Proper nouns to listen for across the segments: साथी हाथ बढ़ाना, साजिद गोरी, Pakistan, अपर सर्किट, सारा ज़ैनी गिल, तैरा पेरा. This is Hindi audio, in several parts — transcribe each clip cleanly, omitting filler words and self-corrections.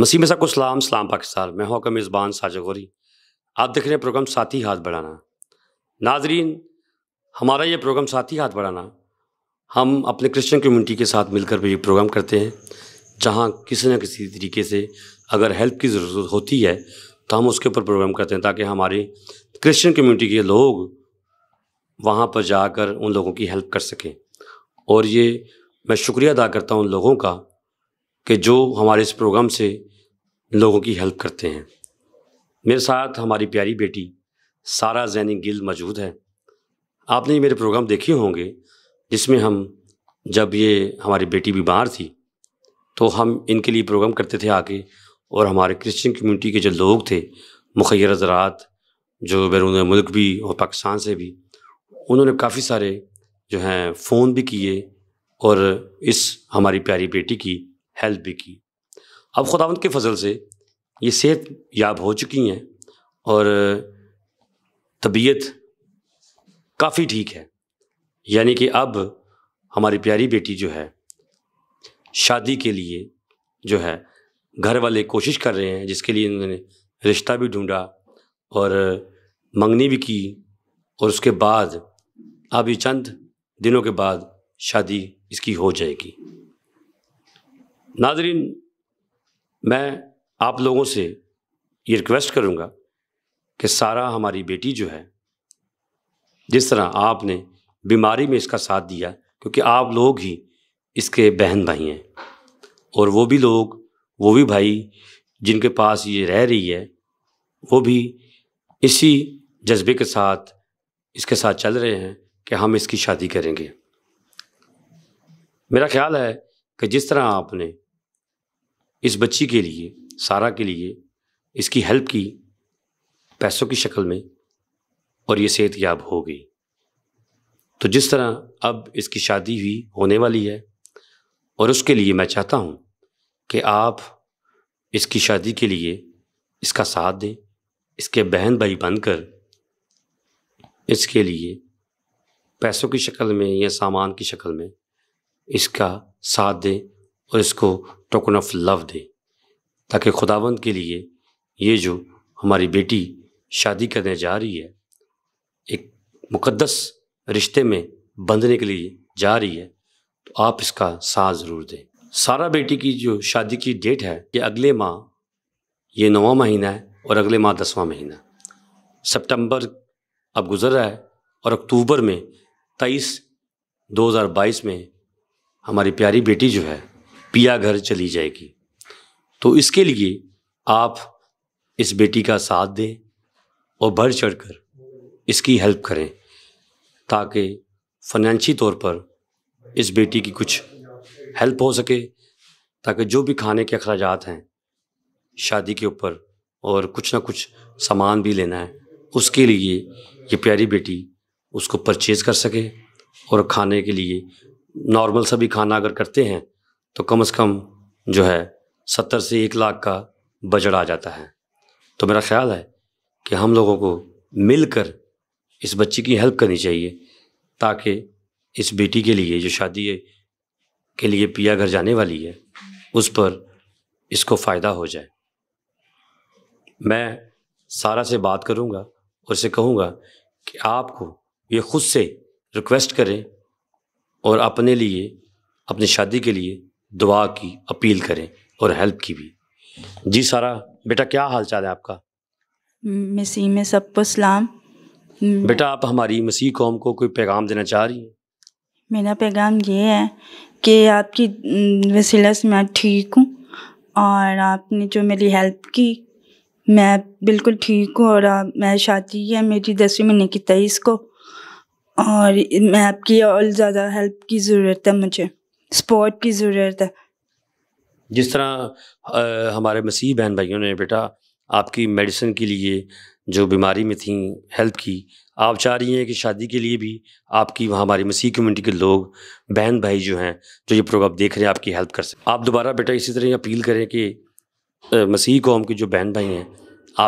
नसीब सा कुछ सलाम पाकिस्तान मैं हूं मेज़बान साजिद गोरी। आप देख रहे हैं प्रोग्राम साथी हाथ बढ़ाना। नाजरीन, हमारा ये प्रोग्राम साथी हाथ बढ़ाना हम अपने क्रिश्चियन कम्युनिटी के साथ मिलकर ये प्रोग्राम करते हैं, जहां किसी न किसी तरीके से अगर हेल्प की ज़रूरत होती है तो हम उसके ऊपर प्रोग्राम करते हैं, ताकि हमारे क्रिश्चियन कम्युनिटी के लोग वहाँ पर जाकर उन लोगों की हेल्प कर सकें। और ये मैं शुक्रिया अदा करता हूँ उन लोगों का कि जो हमारे इस प्रोग्राम से लोगों की हेल्प करते हैं। मेरे साथ हमारी प्यारी बेटी सारा ज़ैनी गिल मौजूद है। आपने मेरे प्रोग्राम देखे होंगे जिसमें हम जब ये हमारी बेटी बीमार थी तो हम इनके लिए प्रोग्राम करते थे आके, और हमारे क्रिश्चियन कम्युनिटी के जो लोग थे, मुखैर हज़रात जो बैरून मुल्क भी और पाकिस्तान से भी, उन्होंने काफ़ी सारे जो हैं फ़ोन भी किए और इस हमारी प्यारी बेटी की हेल्प भी की। अब खुदावंद के फजल से ये सेहत याब हो चुकी हैं और तबीयत काफ़ी ठीक है, यानी कि अब हमारी प्यारी बेटी जो है शादी के लिए जो है घर वाले कोशिश कर रहे हैं, जिसके लिए उन्होंने रिश्ता भी ढूंढा और मंगनी भी की, और उसके बाद अब ये चंद दिनों के बाद शादी इसकी हो जाएगी। नाजरीन, मैं आप लोगों से ये रिक्वेस्ट करूँगा कि सारा हमारी बेटी जो है, जिस तरह आपने बीमारी में इसका साथ दिया, क्योंकि आप लोग ही इसके बहन भाई हैं, और वो भी भाई जिनके पास ये रह रही है वो भी इसी जज्बे के साथ इसके साथ चल रहे हैं कि हम इसकी शादी करेंगे। मेरा ख्याल है कि जिस तरह आपने इस बच्ची के लिए, सारा के लिए इसकी हेल्प की पैसों की शक्ल में, और ये सेहत याब हो गई, तो जिस तरह अब इसकी शादी हुई होने वाली है, और उसके लिए मैं चाहता हूँ कि आप इसकी शादी के लिए इसका साथ दें, इसके बहन भाई बनकर इसके लिए पैसों की शक्ल में या सामान की शक्ल में इसका साथ दें और इसको टोकन ऑफ लव दें, ताकि खुदावंद के लिए ये जो हमारी बेटी शादी करने जा रही है, एक मुकद्दस रिश्ते में बंधने के लिए जा रही है, तो आप इसका साथ ज़रूर दें। सारा बेटी की जो शादी की डेट है ये अगले माह, ये 9वां महीना है और अगले माह 10वां महीना। सितंबर अब गुज़र रहा है और अक्टूबर में 23, 2022 में हमारी प्यारी बेटी जो है पिया घर चली जाएगी। तो इसके लिए आप इस बेटी का साथ दें और बढ़ चढ़कर इसकी हेल्प करें, ताकि फाइनेंशियल तौर पर इस बेटी की कुछ हेल्प हो सके, ताकि जो भी खाने के अखराजात हैं शादी के ऊपर और कुछ ना कुछ सामान भी लेना है, उसके लिए ये प्यारी बेटी उसको परचेज़ कर सके। और खाने के लिए नॉर्मल सा भी खाना अगर करते हैं तो कम से कम जो है 70 से 1 लाख का बजट आ जाता है। तो मेरा ख्याल है कि हम लोगों को मिलकर इस बच्ची की हेल्प करनी चाहिए, ताकि इस बेटी के लिए जो शादी के लिए पिया घर जाने वाली है उस पर इसको फ़ायदा हो जाए। मैं सारा से बात करूंगा और उसे कहूंगा कि आपको ये ख़ुद से रिक्वेस्ट करें और अपने लिए, अपनी शादी के लिए दुआ की अपील करें और हेल्प की भी। जी सारा बेटा, क्या हाल चाल है आपका? मसीह में सबको सलाम। बेटा, आप हमारी मसीह कौम को कोई पैगाम देना चाह रही हैं? मेरा पैगाम ये है कि आपकी वसीला से मैं ठीक हूँ, और आपने जो मेरी हेल्प की, मैं बिल्कुल ठीक हूँ। और मैं शादी है मेरी 10वीं महीने की 23 को, और मैं आपकी और ज़्यादा हेल्प की ज़रूरत है, मुझे सपोर्ट की ज़रूरत है। जिस तरह हमारे मसीह बहन भाइयों ने बेटा आपकी मेडिसिन के लिए जो बीमारी में थी हेल्प की, आप चाह रही हैं कि शादी के लिए भी आपकी वहाँ हमारी मसीह कम्युनिटी के लोग बहन भाई जो हैं, जो ये प्रोग्राम देख रहे हैं, आपकी हेल्प कर सकें। आप दोबारा बेटा इसी तरह अपील करें कि मसीह कौम की जो बहन भाई हैं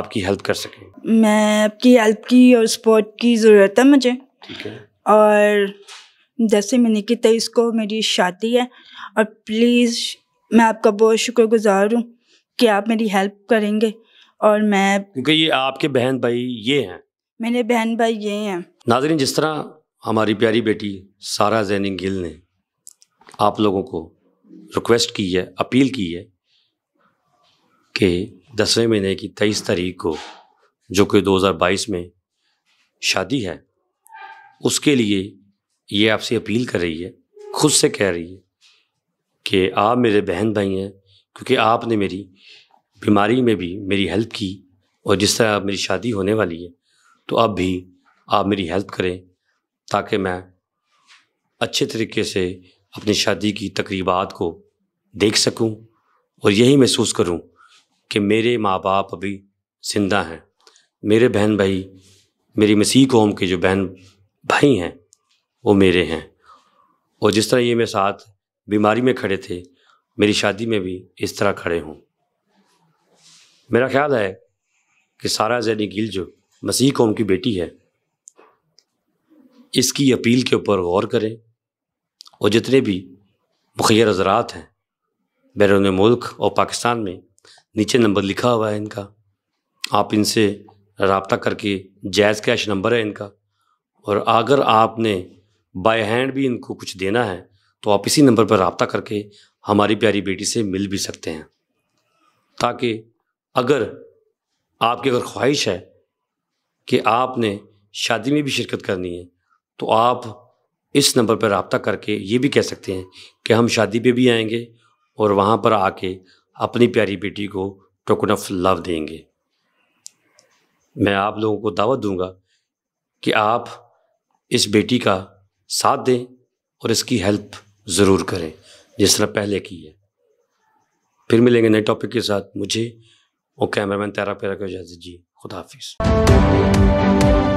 आपकी हेल्प कर सकें। मैं आपकी हेल्प की और सपोर्ट की ज़रूरत है मुझे। ठीक है। और 10 महीने की 23 को मेरी शादी है, और प्लीज़ मैं आपका बहुत शुक्रगुजार हूँ कि आप मेरी हेल्प करेंगे। और मैं, क्योंकि ये आपके बहन भाई ये हैं, मेरे बहन भाई ये हैं। नाज़रीन, जिस तरह हमारी प्यारी बेटी सारा ज़ैनी गिल ने आप लोगों को रिक्वेस्ट की है, अपील की है कि 10वें महीने की 23 तारीख को जो कि 2022 में शादी है, उसके लिए ये आपसे अपील कर रही है, खुद से कह रही है कि आप मेरे बहन भाई हैं, क्योंकि आपने मेरी बीमारी में भी मेरी हेल्प की और जिस तरह अब मेरी शादी होने वाली है, तो अब भी आप मेरी हेल्प करें ताकि मैं अच्छे तरीके से अपनी शादी की तकरीबात को देख सकूं और यही महसूस करूं कि मेरे माँ बाप अभी ज़िंदा हैं, मेरे बहन भाई, मेरी मसीह कौम के जो बहन भाई हैं वो मेरे हैं। और जिस तरह ये मेरे साथ बीमारी में खड़े थे, मेरी शादी में भी इस तरह खड़े हों। मेरा ख्याल है कि सारा ज़ैनी गिल जो मसीह कौम की बेटी है, इसकी अपील के ऊपर गौर करें और जितने भी मुखिया हज़रात हैं बैरून मुल्क और पाकिस्तान में, नीचे नंबर लिखा हुआ है इनका, आप इनसे रबता करके जायज़ कैश नंबर है इनका, और अगर आपने बाय हैंड भी इनको कुछ देना है तो आप इसी नंबर पर रबता करके हमारी प्यारी बेटी से मिल भी सकते हैं, ताकि अगर आपकी ख्वाहिश है कि आपने शादी में भी शिरकत करनी है तो आप इस नंबर पर रब्ता करके ये भी कह सकते हैं कि हम शादी पे भी आएंगे और वहाँ पर आके अपनी प्यारी बेटी को टोकन ऑफ लव देंगे। मैं आप लोगों को दावत दूंगा कि आप इस बेटी का साथ दें और इसकी हेल्प ज़रूर करें जिस तरह पहले की है। फिर मिलेंगे नए टॉपिक के साथ। मुझे और कैमरामैन तैरा पेरा को इजाज़त जी, खुदा हाफिज़।